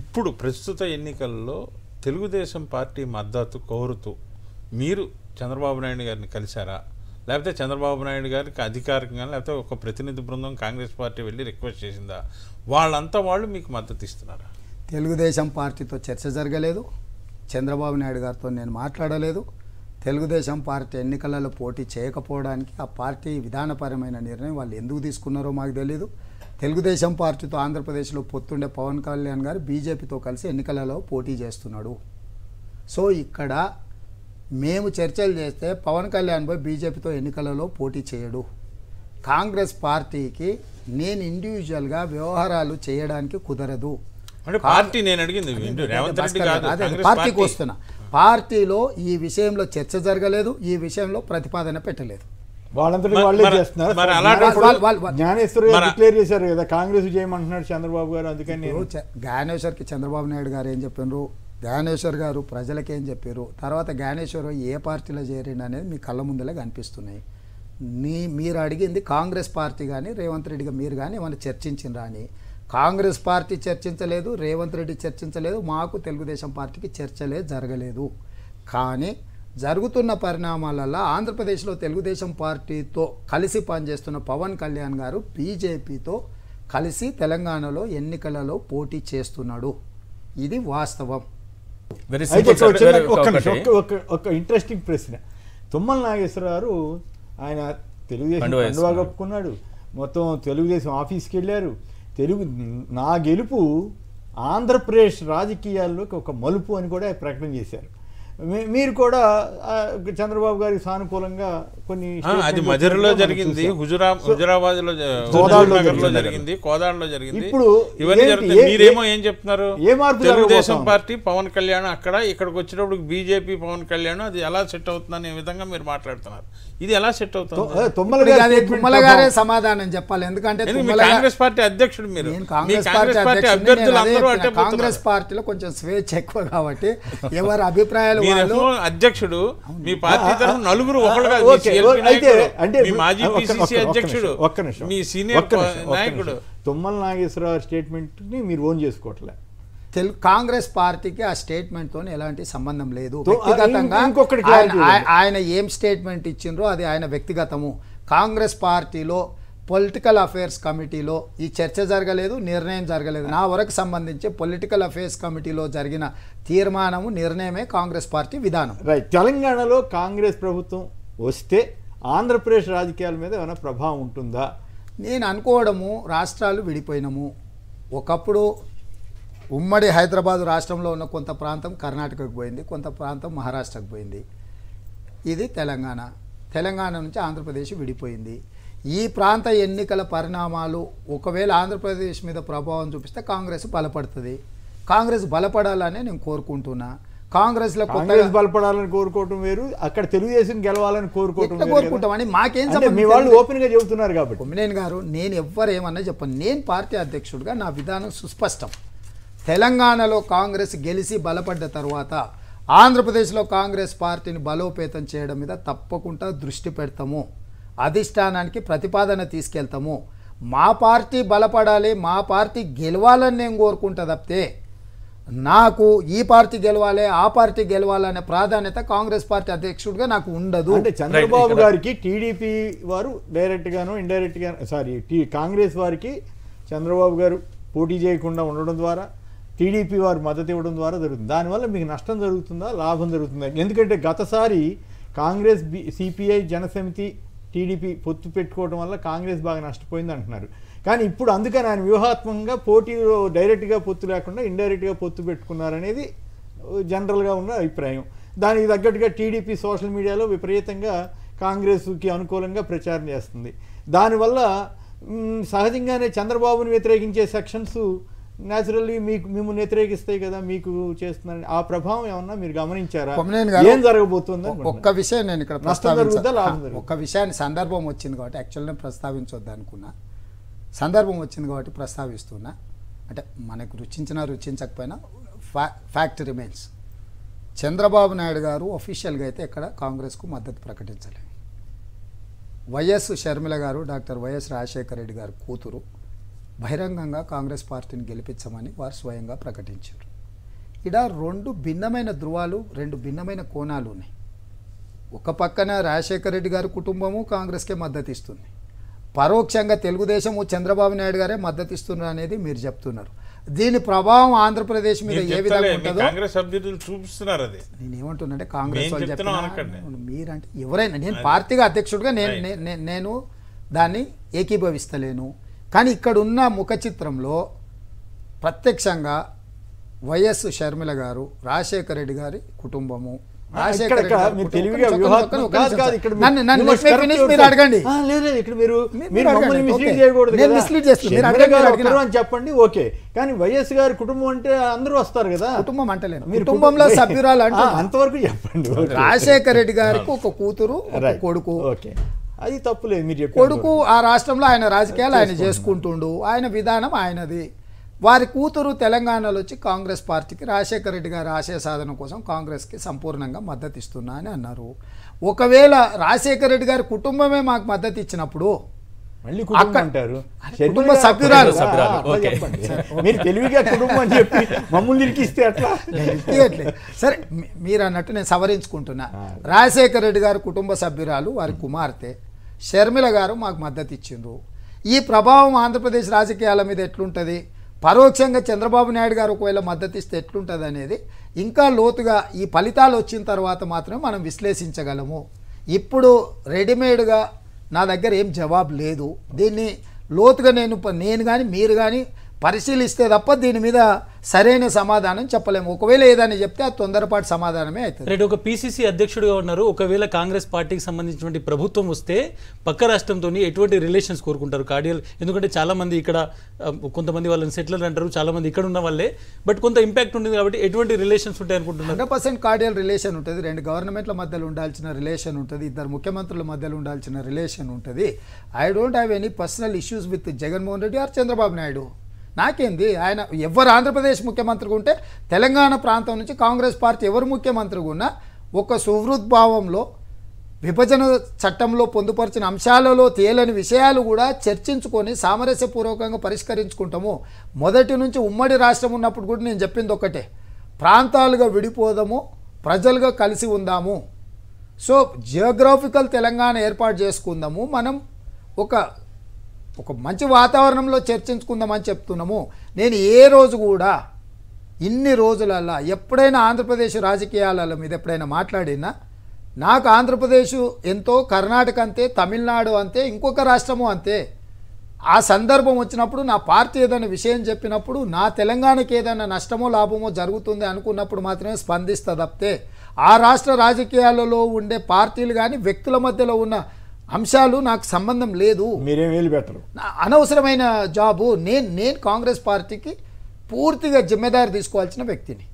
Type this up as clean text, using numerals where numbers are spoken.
ఇప్పుడు ప్రస్తుత ఎన్నికల్లో తెలుగుదేశం పార్టీ మద్దతు కోరుతూ మీరు చంద్రబాబు నాయుడు గారిని కలిసారా లేకపోతే చంద్రబాబు నాయుడు గారికి అధికారికంగా లేకపోతే ఒక ప్రతినిధి బృందం కాంగ్రెస్ పార్టీ వెళ్ళి రిక్వెస్ట్ చేసిందా వాళ్ళంతా వాళ్ళు మీకు మద్దతు ఇస్తున్నారా? తెలుగుదేశం పార్టీతో చర్చ జరగలేదు, చంద్రబాబు నాయుడు గారితో నేను మాట్లాడలేదు. తెలుగుదేశం పార్టీ ఎన్నికలలో పోటీ చేయకపోవడానికి ఆ పార్టీ విధానపరమైన నిర్ణయం వాళ్ళు ఎందుకు తీసుకున్నారో మాకు తెలియదు. తెలుగుదేశం పార్టీతో ఆంధ్రప్రదేశ్లో పొత్తుండే పవన్ కళ్యాణ్ గారు బీజేపీతో కలిసి ఎన్నికలలో పోటీ చేస్తున్నాడు. సో ఇక్కడ మేము చర్చలు చేస్తే పవన్ కళ్యాణ్ పై బీజేపీతో ఎన్నికలలో పోటీ చేయడు. కాంగ్రెస్ పార్టీకి నేను ఇండివిజువల్గా వ్యవహారాలు చేయడానికి కుదరదు. పార్టీ నేను అడిగింది రేవంత్ రెడ్డి గారు పార్టీకి వస్తున్నా, పార్టీలో ఈ విషయంలో చర్చ జరగలేదు, ఈ విషయంలో ప్రతిపాదన పెట్టలేదు. చంద్రబాబు గారు అందుకని జ్ఞానేశ్వర్కి చంద్రబాబు నాయుడు గారు ఏం చెప్పారు, జ్ఞానేశ్వర్ గారు ప్రజలకేం చెప్పారు, తర్వాత జ్ఞానేశ్వర్ ఏ పార్టీలో చేరిండు అనేది మీ కళ్ళ ముందులే కనిపిస్తున్నాయి. మీరు అడిగింది కాంగ్రెస్ పార్టీ కానీ రేవంత్ రెడ్డిగా మీరు కానీ ఏమైనా చర్చించినరా అని. కాంగ్రెస్ పార్టీ చర్చించలేదు, రేవంత్ రెడ్డి చర్చించలేదు, మాకు తెలుగుదేశం పార్టీకి చర్చలే జరగలేదు. కానీ జరుగుతున్న పరిణామాలలో ఆంధ్రప్రదేశ్లో తెలుగుదేశం పార్టీతో కలిసి పనిచేస్తున్న పవన్ కళ్యాణ్ గారు బీజేపీతో కలిసి తెలంగాణలో ఎన్నికలలో పోటీ చేస్తున్నాడు, ఇది వాస్తవం. ఒక ఇంట్రెస్టింగ్ ప్రశ్న, తుమ్మల నాగేశ్వరరావు ఆయన తెలుగుదేశం కండువా కప్పుకున్నాడు, మొత్తం తెలుగుదేశం ఆఫీస్కి వెళ్ళారు. నా గెలుపు ఆంధ్రప్రదేశ్ రాజకీయాల్లోకి ఒక మలుపు అని కూడా ప్రకటన చేశారు. మీరు కూడా చంద్రబాబు గారికి సానుకూలంగా కొన్ని అది మధ్యలో జరిగింది, హుజురాబాద్ లో జరిగింది, కోదాడలో జరిగింది. ఇప్పుడు ఇవన్నీ జరుగుతాయి, మీరేమో ఏం చెప్తున్నారు? తెలుగుదేశం పార్టీ పవన్ కళ్యాణ్ అక్కడ ఇక్కడికి వచ్చినప్పుడు బీజేపీ పవన్ కళ్యాణ్ అది ఎలా సెట్ అవుతుందని ఈ విధంగా మీరు మాట్లాడుతున్నారు, ఇది ఎలా సెట్ అవుతుంది? తుమ్మల గారే సమాధానం చెప్పాలి, ఎందుకంటే కాంగ్రెస్ పార్టీ అధ్యక్షుడు మీరు, కాంగ్రెస్ పార్టీలో కొంచెం స్వేచ్ఛ ఎక్కువ కాబట్టి ఎవరు అభిప్రాయాలు అధ్యక్షుడు మీ పార్టీ తరఫున నలుగురు ఒకళ్ళు. తుమ్మల నాగేశ్వరరావు స్టేట్మెంట్ ని మీరు ఓన్ చేసుకోవట్లే, కాంగ్రెస్ పార్టీకి ఆ స్టేట్మెంట్ తో ఎలాంటి సంబంధం లేదు. వ్యక్తిగతంగా ఆయన ఏం స్టేట్మెంట్ ఇచ్చిండ్రో అది ఆయన వ్యక్తిగతము. కాంగ్రెస్ పార్టీలో పొలిటికల్ అఫైర్స్ కమిటీలో ఈ చర్చ జరగలేదు, నిర్ణయం జరగలేదు. నా వరకు సంబంధించి పొలిటికల్ అఫైర్స్ కమిటీలో జరిగిన తీర్మానము నిర్ణయమే కాంగ్రెస్ పార్టీ విధానం. రైట్, తెలంగాణలో కాంగ్రెస్ ప్రభుత్వం వస్తే ఆంధ్రప్రదేశ్ రాజకీయాల మీద ఏమైనా ప్రభావం ఉంటుందా? నేను అనుకోవడము రాష్ట్రాలు విడిపోయినాము, ఒకప్పుడు ఉమ్మడి హైదరాబాద్ రాష్ట్రంలో ఉన్న కొంత ప్రాంతం కర్ణాటకకు పోయింది, కొంత ప్రాంతం మహారాష్ట్రకు పోయింది, ఇది తెలంగాణ. తెలంగాణ నుంచి ఆంధ్రప్రదేశ్ విడిపోయింది. ఈ ప్రాంత ఎన్నికల పరిణామాలు ఒకవేళ ఆంధ్రప్రదేశ్ మీద ప్రభావం చూపిస్తే కాంగ్రెస్ బలపడుతుంది, కాంగ్రెస్ బలపడాలనే నేను కోరుకుంటున్నా. కాంగ్రెస్లో కొత్తగా బలపడాలని కోరుకోవటం వేరు, అక్కడ తెలుగుదేశం గెలవాలని కోరుకుంటాం అని మాకేం వాళ్ళు ఓపెన్గా చెబుతున్నారు కాబట్టి. కొమ్మినేని గారు, నేను ఎవ్వరేమన్నా చెప్పను, నేను పార్టీ అధ్యక్షుడిగా నా విధానం సుస్పష్టం. తెలంగాణలో కాంగ్రెస్ గెలిచి బలపడ్డ తర్వాత ఆంధ్రప్రదేశ్లో కాంగ్రెస్ పార్టీని బలోపేతం చేయడం మీద తప్పకుండా దృష్టి పెడతాము, అధిష్టానానికి ప్రతిపాదన తీసుకెళ్తాము. మా పార్టీ బలపడాలి, మా పార్టీ గెలవాలని నేను కోరుకుంటా తప్పితే నాకు ఈ పార్టీ గెలవాలి ఆ పార్టీ గెలవాలనే ప్రాధాన్యత కాంగ్రెస్ పార్టీ అధ్యక్షుడిగా నాకు ఉండదు. అంటే చంద్రబాబు గారికి టీడీపీ వారు డైరెక్ట్గాను ఇండైరెక్ట్గాను కాంగ్రెస్ వారికి చంద్రబాబు గారు పోటీ చేయకుండా ఉండడం ద్వారా టీడీపీ వారు మద్దతు ఇవ్వడం ద్వారా జరుగుతుంది. దానివల్ల మీకు నష్టం జరుగుతుందా లాభం జరుగుతుందా? ఎందుకంటే గతసారి కాంగ్రెస్ సిపిఐ జనసమితి టీడీపీ పొత్తు పెట్టుకోవడం వల్ల కాంగ్రెస్ బాగా నష్టపోయింది అంటున్నారు. కానీ ఇప్పుడు అందుకని ఆయన వ్యూహాత్మకంగా పోటీలో డైరెక్ట్గా పొత్తు లేకుండా ఇండైరెక్ట్గా పొత్తు పెట్టుకున్నారనేది జనరల్గా ఉన్న అభిప్రాయం. దానికి తగ్గట్టుగా టీడీపీ సోషల్ మీడియాలో విపరీతంగా కాంగ్రెస్కి అనుకూలంగా ప్రచారం చేస్తుంది. దానివల్ల సహజంగానే చంద్రబాబును వ్యతిరేకించే సెక్షన్స్ న్యాచురల్లీ మీకు మిమ్మల్ని వ్యతిరేకిస్తాయి కదా, మీకు చేస్తున్నారని ఆ ప్రభావం ఏమన్నా మీరు గమనించారా? ఏం జరగబోతుందో ఒక్క విషయం నేను ఇక్కడ ప్రస్తావించాలి. ఒక్క విషయాన్ని సందర్భం వచ్చింది కాబట్టి యాక్చువల్గా ప్రస్తావించొద్దు అనుకున్నా, సందర్భం వచ్చింది కాబట్టి ప్రస్తావిస్తున్నా. అంటే మనకు రుచించినా రుచించకపోయినా ఫ్యాక్ట్ రిమైన్స్, చంద్రబాబు నాయుడు గారు అఫీషియల్గా అయితే ఇక్కడ కాంగ్రెస్కు మద్దతు ప్రకటించలేదు. వైఎస్ షర్మిల గారు డాక్టర్ వైఎస్ రాజశేఖర రెడ్డి గారు కూతురు బహిరంగంగా కాంగ్రెస్ పార్టీని గెలిపించమని వారు స్వయంగా ప్రకటించారు. ఇడ రెండు భిన్నమైన ధృవాలు, రెండు భిన్నమైన కోణాలు ఉన్నాయి. ఒక పక్కన రాజశేఖర రెడ్డి గారి కుటుంబము కాంగ్రెస్కే మద్దతు ఇస్తుంది, పరోక్షంగా తెలుగుదేశం చంద్రబాబు నాయుడు గారే మద్దతు ఇస్తున్నారు అనేది మీరు చెప్తున్నారు. దీని ప్రభావం ఆంధ్రప్రదేశ్ మీద ఏ విధంగా ఉంటుందో కాంగ్రెస్ అభ్యర్థులు చూపిస్తున్నారు. అదే నేను ఏమంటున్నానంటే కాంగ్రెస్ వాళ్ళు చెప్తున్నారు, మీరంటే ఎవరైనా నేను పార్టీగా అధ్యక్షుడిగా నేను దాన్ని ఏకీభవిస్తలేను. కానీ ఇక్కడున్న ముఖ చిత్రంలో ప్రత్యక్షంగా వైఎస్ షర్మిల గారు, రాజశేఖర రెడ్డి గారి కుటుంబము, చెప్పండి ఓకే. కానీ వైఎస్ గారి కుటుంబం అంటే అందరూ వస్తారు కదా, కుటుంబం అంటలేదు, కుటుంబంలో సభ్యురాలు అంటే అంతవరకు చెప్పండి. రాజశేఖర రెడ్డి గారికి ఒక కూతురు, కొడుకు, అది తప్పులే మీరు. కొడుకు ఆ రాష్ట్రంలో ఆయన రాజకీయాలు ఆయన చేసుకుంటుండు, ఆయన విధానం ఆయనది. వారి కూతురు తెలంగాణలో వచ్చి కాంగ్రెస్ పార్టీకి రాజశేఖర రెడ్డి గారి ఆశయ సాధన కోసం కాంగ్రెస్కి సంపూర్ణంగా మద్దతు ఇస్తున్నా అని అన్నారు. ఒకవేళ రాజశేఖర రెడ్డి గారి కుటుంబమే మాకు మద్దతు ఇచ్చినప్పుడు కుటుంబ సభ్యురాలు సరే మీరు అన్నట్టు నేను సవరించుకుంటున్నా, రాజశేఖర రెడ్డి గారి కుటుంబ సభ్యురాలు వారి కుమార్తె షర్మిల గారు మాకు మద్దతు ఇచ్చిండ్రు. ఈ ప్రభావం ఆంధ్రప్రదేశ్ రాజకీయాల మీద ఎట్లుంటుంది, పరోక్షంగా చంద్రబాబు నాయుడు గారు ఒకవేళ మద్దతు ఇస్తే ఎట్లుంటుంది అనేది ఇంకా లోతుగా ఈ ఫలితాలు వచ్చిన తర్వాత మాత్రమే మనం విశ్లేషించగలము. ఇప్పుడు రెడీమేడ్గా నా దగ్గర ఏం జవాబు లేదు. దీన్ని లోతుగా నేను కానీ మీరు కానీ పరిశీలిస్తే తప్ప దీని మీద సరైన సమాధానం చెప్పలేము. ఒకవేళ ఏదైనా చెప్తే ఆ తొందరపాటు సమాధానమే అవుతుంది. రైట్, ఒక పీసీసీ అధ్యక్షుడిగా ఉన్నారు. ఒకవేళ కాంగ్రెస్ పార్టీకి సంబంధించినటువంటి ప్రభుత్వం వస్తే పక్క రాష్ట్రంతో ఎటువంటి రిలేషన్స్ కోరుకుంటారు? కార్డియల్, ఎందుకంటే చాలామంది ఇక్కడ కొంతమంది వాళ్ళని సెటిలర్ అంటారు, చాలామంది ఇక్కడ ఉన్న వాళ్ళే, బట్ కొంత ఇంపాక్ట్ ఉంటుంది కాబట్టి ఎటువంటి రిలేషన్స్ ఉంటాయి అనుకుంటున్నారు? 100% కార్డియల్ రిలేషన్ ఉంటుంది. రెండు గవర్నమెంట్ల మధ్యలో ఉండాల్సిన రిలేషన్ ఉంటుంది, ఇద్దరు ముఖ్యమంత్రుల మధ్యలో ఉండాల్సిన రిలేషన్ ఉంటుంది. I don't have any personal issues with Jaganmohan Reddy or Chandrababu Naidu. నాకేంది, ఆయన ఎవరు ఆంధ్రప్రదేశ్ ముఖ్యమంత్రిగా ఉంటే తెలంగాణ ప్రాంతం నుంచి కాంగ్రెస్ పార్టీ ఎవరు ముఖ్యమంత్రిగా ఉన్నా ఒక సుహృద్భావంలో విభజన చట్టంలో పొందుపరిచిన అంశాలలో తేలని విషయాలు కూడా చర్చించుకొని సామరస్యపూర్వకంగా పరిష్కరించుకుంటాము. మొదటి నుంచి ఉమ్మడి రాష్ట్రం ఉన్నప్పుడు కూడా నేను చెప్పింది ఒక్కటే, ప్రాంతాలుగా విడిపోదాము, ప్రజలుగా కలిసి ఉందాము. సో జియోగ్రాఫికల్ తెలంగాణ ఏర్పాటు చేసుకుందాము, మనం ఒక మంచి వాతావరణంలో చర్చించుకుందామని చెప్తున్నాము. నేను ఏ రోజు కూడా ఇన్ని రోజులల్లా ఎప్పుడైనా ఆంధ్రప్రదేశ్ రాజకీయాల మీద ఎప్పుడైనా మాట్లాడినా నాకు ఆంధ్రప్రదేశ్ ఎంతో, కర్ణాటక అంతే, తమిళనాడు అంతే, ఇంకొక రాష్ట్రము అంతే. ఆ సందర్భం వచ్చినప్పుడు నా పార్టీ ఏదైనా విషయం చెప్పినప్పుడు నా తెలంగాణకి ఏదైనా నష్టమో లాభమో జరుగుతుంది అనుకున్నప్పుడు మాత్రమే స్పందిస్తా తప్పితే ఆ రాష్ట్ర రాజకీయాలలో ఉండే పార్టీలు కానీ వ్యక్తుల మధ్యలో ఉన్న అంశాలు నాకు సంబంధం లేదు. అనవసరమైన జాబు. నేను కాంగ్రెస్ పార్టీకి పూర్తిగా జిమ్మెదారి తీసుకోవాల్సిన వ్యక్తిని.